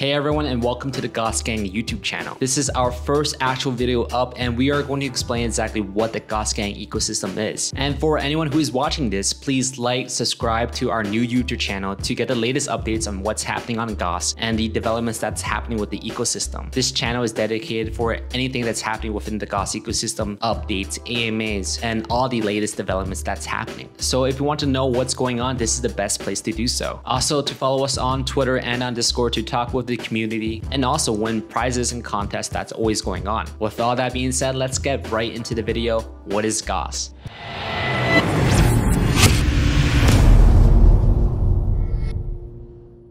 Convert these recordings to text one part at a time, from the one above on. Hey everyone, and welcome to the Gauss Gang YouTube channel. This is our first actual video up, and we are going to explain exactly what the Gauss Gang ecosystem is. And for anyone who is watching this, please like, subscribe to our new YouTube channel to get the latest updates on what's happening on Gauss and the developments that's happening with the ecosystem. This channel is dedicated for anything that's happening within the Gauss ecosystem, updates, AMAs, and all the latest developments that's happening. So if you want to know what's going on, this is the best place to do so. Also, to follow us on Twitter and on Discord to talk with the community and also win prizes and contests that's always going on. With all that being said, let's get right into the video. What is Gauss?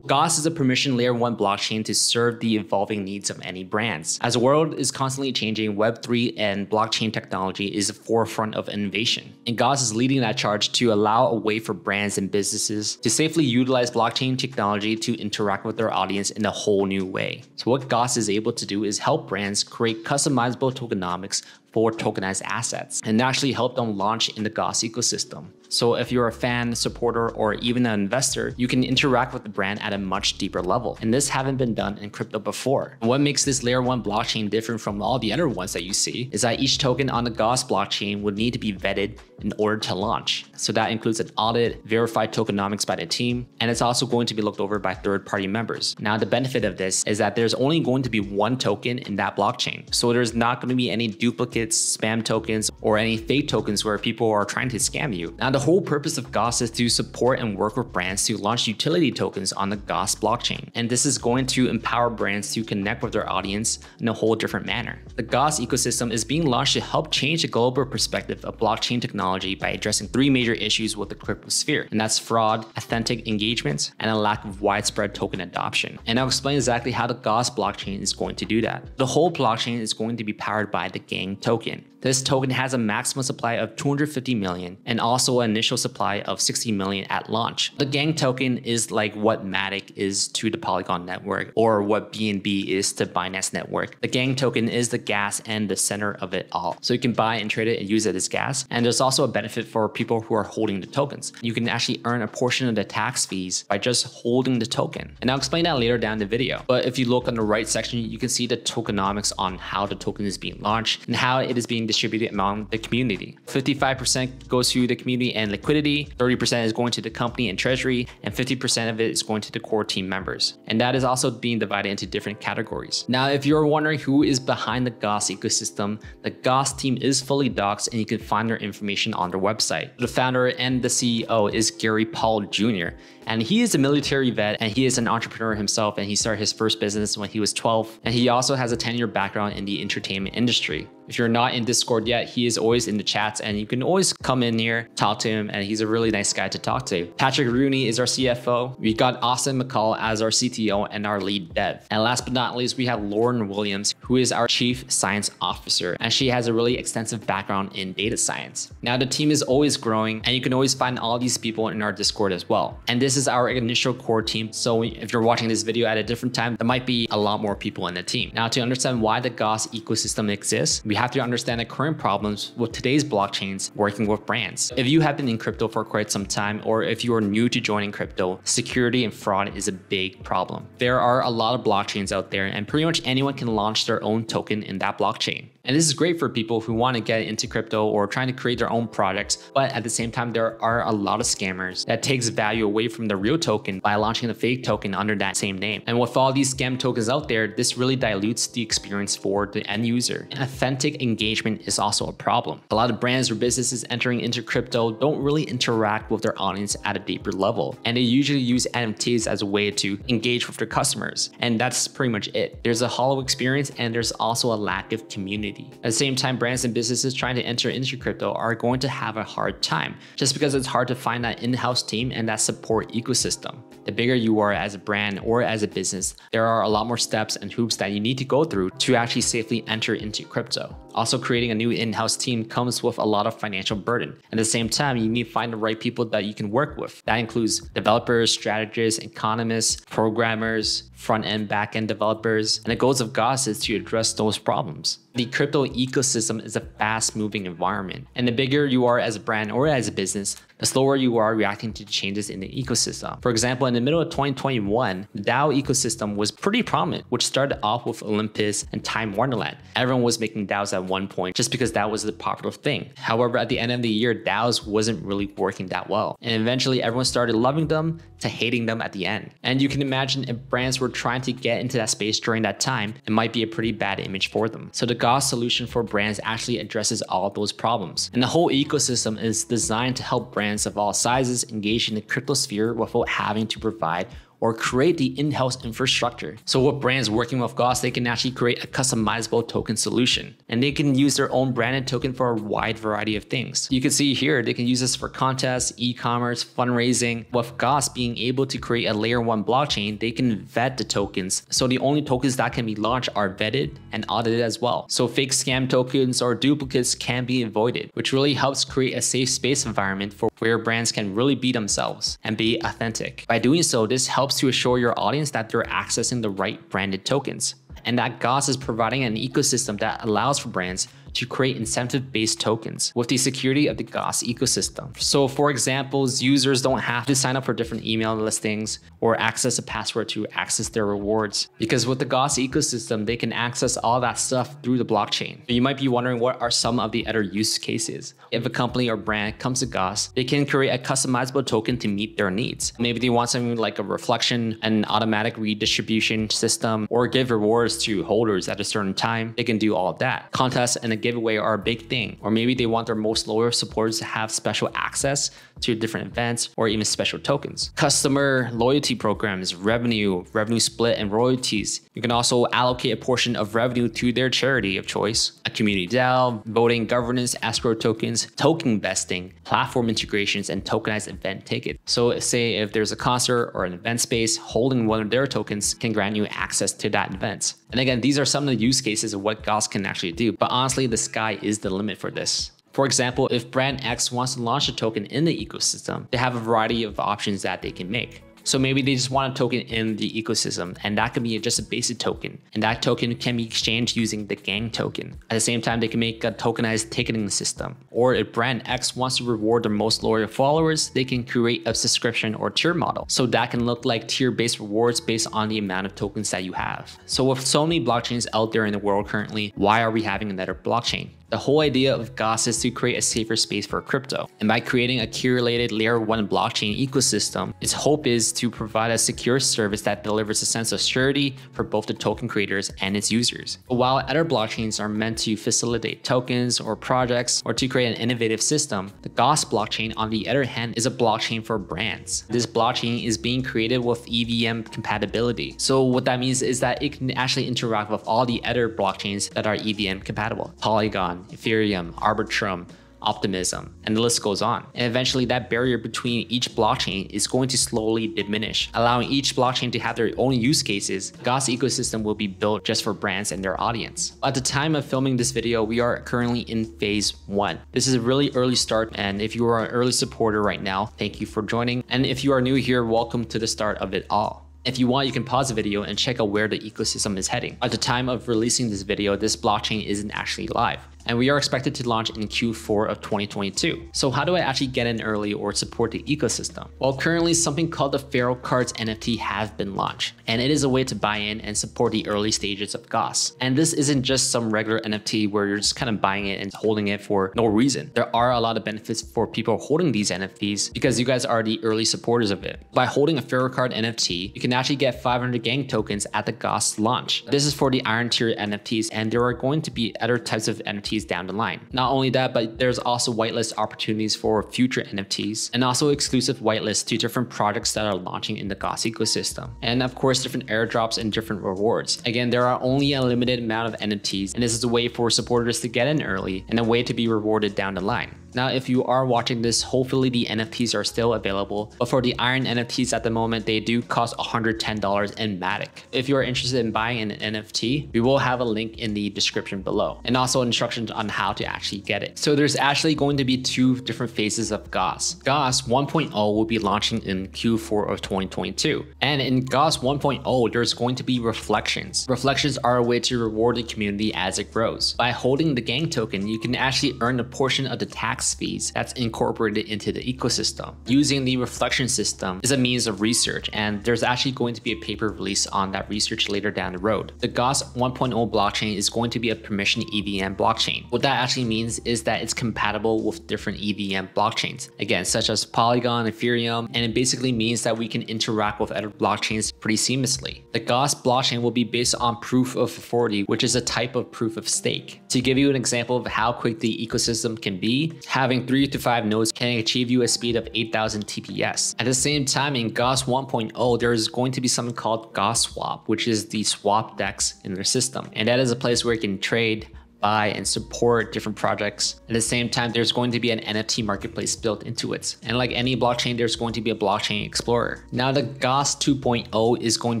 Gauss is a permission layer 1 blockchain to serve the evolving needs of any brands. As the world is constantly changing, Web3 and blockchain technology is the forefront of innovation. And Gauss is leading that charge to allow a way for brands and businesses to safely utilize blockchain technology to interact with their audience in a whole new way. So what Gauss is able to do is help brands create customizable tokenomics for tokenized assets and actually help them launch in the Gauss ecosystem. So if you're a fan, supporter, or even an investor, you can interact with the brand at a much deeper level. And this hasn't been done in crypto before. And what makes this layer 1 blockchain different from all the other ones that you see is that each token on the Gauss blockchain would need to be vetted in order to launch. So that includes an audit, verified tokenomics by the team, and it's also going to be looked over by third-party members. Now, the benefit of this is that there's only going to be one token in that blockchain. So there's not going to be any duplicates, spam tokens, or any fake tokens where people are trying to scam you. Now, the whole purpose of Gauss is to support and work with brands to launch utility tokens on the Gauss blockchain. And this is going to empower brands to connect with their audience in a whole different manner. The Gauss ecosystem is being launched to help change the global perspective of blockchain technology by addressing three major issues with the crypto sphere, and that's fraud, authentic engagements, and a lack of widespread token adoption. And I'll explain exactly how the Gauss blockchain is going to do that. The whole blockchain is going to be powered by the Gang token. This token has a maximum supply of 250 million and also an initial supply of 60 million at launch. The Gang token is like what Matic is to the Polygon network or what BNB is to Binance network. The Gang token is the gas and the center of it all. So you can buy and trade it and use it as gas. And there's also a benefit for people who are holding the tokens. You can actually earn a portion of the tax fees by just holding the token. And I'll explain that later down the video. But if you look on the right section, you can see the tokenomics on how the token is being launched and how it is being distributed among the community. 55% goes to the community and liquidity, 30% is going to the company and treasury, and 50% of it is going to the core team members. And that is also being divided into different categories. Now, if you're wondering who is behind the Gauss ecosystem, the Gauss team is fully doxed and you can find their information on their website. The founder and the CEO is Gary Paul Jr. And he is a military vet and he is an entrepreneur himself, and he started his first business when he was 12. And he also has a 10-year background in the entertainment industry. If you're not in Discord yet, he is always in the chats and you can always come in here, talk to him, and he's a really nice guy to talk to. Patrick Rooney is our CFO. We got Austin McCall as our CTO and our lead dev. And last but not least, we have Lauren Williams, who is our chief science officer, and she has a really extensive background in data science. Now, the team is always growing and you can always find all these people in our Discord as well. And this is our initial core team. So if you're watching this video at a different time, there might be a lot more people in the team. Now, to understand why the Gauss ecosystem exists, we have to understand the current problems with today's blockchains working with brands. If you have been in crypto for quite some time, or if you are new to joining crypto, security and fraud is a big problem. There are a lot of blockchains out there and pretty much anyone can launch their own token in that blockchain. And this is great for people who want to get into crypto or trying to create their own products. But at the same time, there are a lot of scammers that takes value away from the real token by launching a fake token under that same name. And with all these scam tokens out there, this really dilutes the experience for the end user. And authentic engagement is also a problem. A lot of brands or businesses entering into crypto don't really interact with their audience at a deeper level. And they usually use NFTs as a way to engage with their customers. And that's pretty much it. There's a hollow experience and there's also a lack of community. At the same time, brands and businesses trying to enter into crypto are going to have a hard time just because it's hard to find that in-house team and that support ecosystem. The bigger you are as a brand or as a business, there are a lot more steps and hoops that you need to go through to actually safely enter into crypto. Also, creating a new in-house team comes with a lot of financial burden. At the same time, you need to find the right people that you can work with. That includes developers, strategists, economists, programmers, front-end, back-end developers, and the goals of Gauss is to address those problems. The crypto ecosystem is a fast-moving environment, and the bigger you are as a brand or as a business, the slower you are reacting to changes in the ecosystem. For example, in the middle of 2021, the DAO ecosystem was pretty prominent, which started off with Olympus and Time Wonderland. Everyone was making DAOs at one point just because that was the popular thing. However, at the end of the year, DAOs wasn't really working that well. And eventually everyone started loving them to hating them at the end. And you can imagine if brands were trying to get into that space during that time, it might be a pretty bad image for them. So the Gauss solution for brands actually addresses all those problems. And the whole ecosystem is designed to help brands of all sizes engage in the crypto sphere without having to provide or create the in-house infrastructure. So what brands working with Gauss, they can actually create a customizable token solution, and they can use their own branded token for a wide variety of things. You can see here, they can use this for contests, e-commerce, fundraising. With Gauss being able to create a layer one blockchain, they can vet the tokens. So the only tokens that can be launched are vetted and audited as well. So fake scam tokens or duplicates can be avoided, which really helps create a safe space environment for where brands can really be themselves and be authentic. By doing so, this helps to assure your audience that they're accessing the right branded tokens, and that Gauss is providing an ecosystem that allows for brands to create incentive-based tokens with the security of the Gauss ecosystem. So for example, users don't have to sign up for different email listings or access a password to access their rewards, because with the Gauss ecosystem, they can access all that stuff through the blockchain. You might be wondering, what are some of the other use cases? If a company or brand comes to Gauss, they can create a customizable token to meet their needs. Maybe they want something like a reflection, an automatic redistribution system, or give rewards to holders at a certain time. They can do all of that. Contests and a giveaway are a big thing, or maybe they want their most loyal supporters to have special access to different events or even special tokens. Customer loyalty programs, revenue split, and royalties. You can also allocate a portion of revenue to their charity of choice, a community DAO, voting, governance, escrow tokens, token vesting, platform integrations, and tokenized event tickets. So say if there's a concert or an event space, holding one of their tokens can grant you access to that event. And again, these are some of the use cases of what Gauss can actually do, but honestly, the sky is the limit for this. For example, if brand X wants to launch a token in the ecosystem, they have a variety of options that they can make. So maybe they just want a token in the ecosystem, and that can be just a basic token, and that token can be exchanged using the gang token. At the same time, they can make a tokenized ticketing system. Or if brand X wants to reward their most loyal followers, they can create a subscription or tier model. So that can look like tier-based rewards based on the amount of tokens that you have. So with so many blockchains out there in the world currently, why are we having another blockchain? The whole idea of Gauss is to create a safer space for crypto. And by creating a curated layer one blockchain ecosystem, its hope is to provide a secure service that delivers a sense of surety for both the token creators and its users. But while other blockchains are meant to facilitate tokens or projects or to create an innovative system, the Gauss blockchain, on the other hand, is a blockchain for brands. This blockchain is being created with EVM compatibility. So what that means is that it can actually interact with all the other blockchains that are EVM compatible. Polygon, Ethereum, Arbitrum, Optimism, and the list goes on. And eventually that barrier between each blockchain is going to slowly diminish, allowing each blockchain to have their own use cases. Gauss ecosystem will be built just for brands and their audience. At the time of filming this video, we are currently in phase 1. This is a really early start, and if you are an early supporter right now, thank you for joining. And if you are new here, welcome to the start of it all. If you want, you can pause the video and check out where the ecosystem is heading. At the time of releasing this video, this blockchain isn't actually live, and we are expected to launch in Q4 of 2022. So how do I actually get in early or support the ecosystem? Well, currently something called the Ferro Cards NFT have been launched, and it is a way to buy in and support the early stages of Gauss. And this isn't just some regular NFT where you're just kind of buying it and holding it for no reason. There are a lot of benefits for people holding these NFTs because you guys are the early supporters of it. By holding a Ferro Card NFT, you can actually get 500 gang tokens at the Gauss launch. This is for the Iron Tier NFTs, and there are going to be other types of NFTs down the line. Not only that, but there's also whitelist opportunities for future NFTs, and also exclusive whitelists to different projects that are launching in the Gauss ecosystem. And of course, different airdrops and different rewards. Again, there are only a limited amount of NFTs, and this is a way for supporters to get in early and a way to be rewarded down the line. Now, if you are watching this, hopefully the NFTs are still available, but for the Iron NFTs at the moment, they do cost $110 in Matic. If you are interested in buying an NFT, we will have a link in the description below, and also instructions on how to actually get it. So there's actually going to be 2 different phases of Gauss. Gauss 1.0 will be launching in Q4 of 2022. And in Gauss 1.0, there's going to be reflections. Reflections are a way to reward the community as it grows. By holding the gang token, you can actually earn a portion of the tax gas fees that's incorporated into the ecosystem. Using the reflection system is a means of research, and there's actually going to be a paper release on that research later down the road. The Gauss 1.0 blockchain is going to be a permission EVM blockchain. What that actually means is that it's compatible with different EVM blockchains, again, such as Polygon, Ethereum, and it basically means that we can interact with other blockchains pretty seamlessly. The Gauss blockchain will be based on proof of authority, which is a type of proof of stake. To give you an example of how quick the ecosystem can be, having 3 to 5 nodes can achieve you a speed of 8,000 TPS. At the same time, in Gauss 1.0, there is going to be something called Gauss Swap, which is the swap DEX in their system. And that is a place where you can trade, buy, and support different projects. At the same time, there's going to be an NFT marketplace built into it. And like any blockchain, there's going to be a blockchain explorer. Now the Gauss 2.0 is going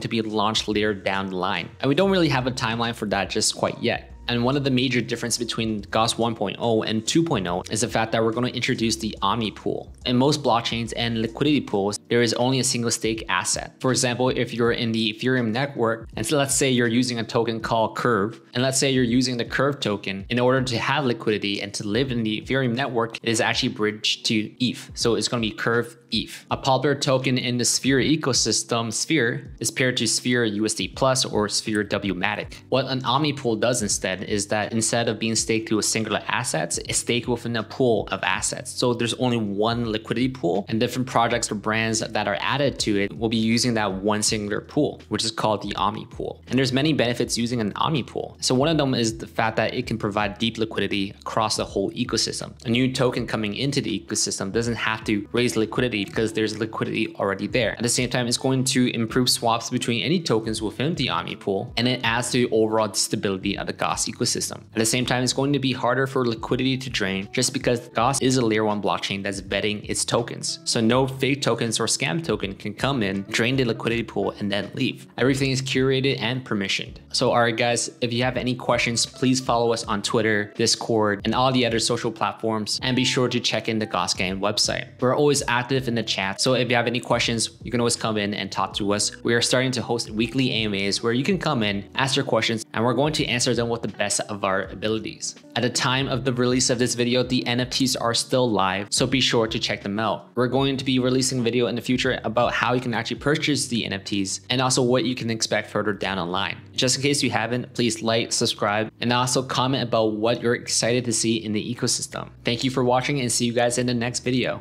to be launched later down the line. And we don't really have a timeline for that just quite yet. And one of the major differences between Gauss 1.0 and 2.0 is the fact that we're going to introduce the Omni pool. In most blockchains and liquidity pools, there is only a single stake asset. For example, if you're in the Ethereum network, and so let's say you're using a token called Curve, and let's say you're using the Curve token, in order to have liquidity and to live in the Ethereum network, it is actually bridged to ETH. So it's going to be Curve ETH. A popular token in the Sphere ecosystem, Sphere, is paired to Sphere USD Plus or Sphere Wmatic. What an Omni pool does instead is that instead of being staked to a singular asset, it's staked within a pool of assets. So there's only one liquidity pool, and different projects or brands that are added to it will be using that one singular pool, which is called the Omni pool. And there's many benefits using an Omni pool. So one of them is the fact that it can provide deep liquidity across the whole ecosystem. A new token coming into the ecosystem doesn't have to raise liquidity because there's liquidity already there. At the same time, it's going to improve swaps between any tokens within the Omni pool, and it adds to the overall stability of the Gauss ecosystem. At the same time, it's going to be harder for liquidity to drain just because Gauss is a layer 1 blockchain that's vetting its tokens. So no fake tokens or scam token can come in, drain the liquidity pool, and then leave. Everything is curated and permissioned. So alright guys, if you have any questions, please follow us on Twitter, Discord, and all the other social platforms, and be sure to check in the Gauss Gang website. We're always active in the chat, so if you have any questions, you can always come in and talk to us. We are starting to host weekly AMAs where you can come in, ask your questions, and we're going to answer them with the best of our abilities. At the time of the release of this video, the NFTs are still live, so be sure to check them out. We're going to be releasing video in the future about how you can actually purchase the NFTs and also what you can expect further down the line. Just in case you haven't, please like, subscribe, and also comment about what you're excited to see in the ecosystem. Thank you for watching and see you guys in the next video.